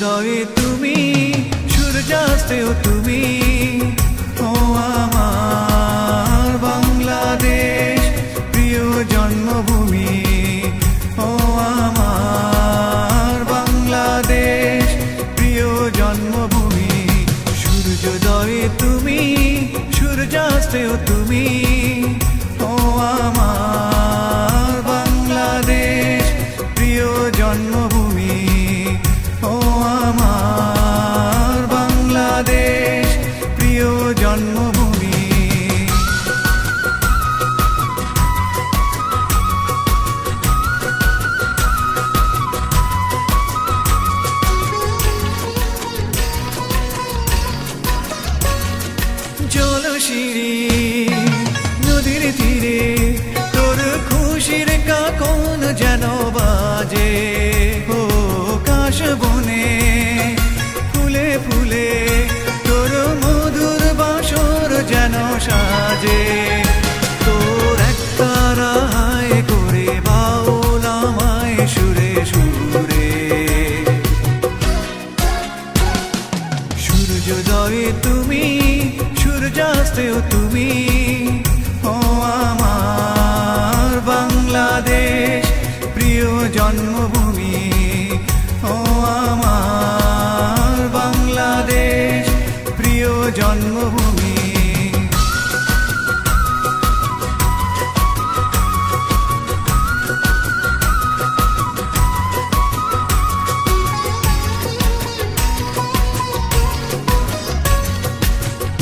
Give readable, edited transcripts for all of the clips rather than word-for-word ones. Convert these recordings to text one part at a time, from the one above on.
হৃদয়ে তুমি সূর্যাস্তেও তুমি ও আমার বাংলাদেশ প্রিয় জন্মভূমি ও আমার বাংলাদেশ প্রিয় জন্মভূমি সূর্যোদয়ে তুমি সূর্যাস্তেও তুমি ও আমার বাংলাদেশ প্রিয় জন্মভূমি ও আমার বাংলাদেশ প্রিয় জন্মভূমি জলশিরি নদীর তীরে তোর খুশির কাকন যেন বাজে বনে ফুলে ফুলে তোর মধুর বাসর যেন সাজে তোর একটা রায় করে বাউল আমায় সুরে সুরে সূর্যোদয়ে তুমি সূর্যাস্তেও তুমি ও আমার বাংলাদেশ প্রিয় জন্মভূমি ও আমার বাংলাদেশ প্রিয় জন্মভূমি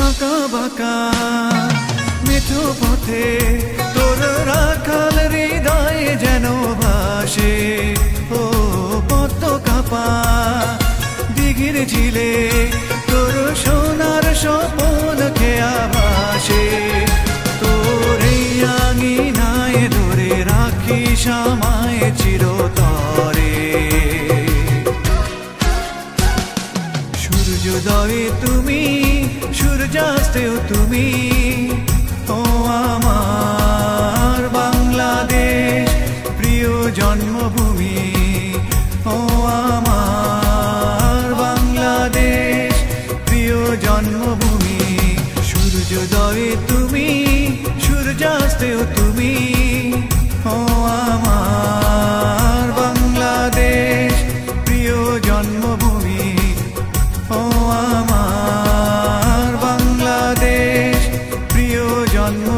আঁকা বাঁকা মেঠো পথে তোর রাখাল হৃদয়ে যেন ভাসে ও দিঘির ঝিলে তোর সোনার স্বপন খেয়া ভাসে তোর এই আঙিনায় ধরে রাখিস আমায় চিরতরে সূর্যোদয়ে তুমি সূর্যাস্তেও তুমি ও আমার বাংলাদেশ প্রিয় জন্মভূমি ও আমার বাংলাদেশ প্রিয় জন্মভূমি সূর্যোদয়ে তুমি সূর্যাস্তেও তুমি ও আমার বাংলাদেশ প্রিয় জন্মভূমি ও আমার বাংলাদেশ প্রিয় জন্ম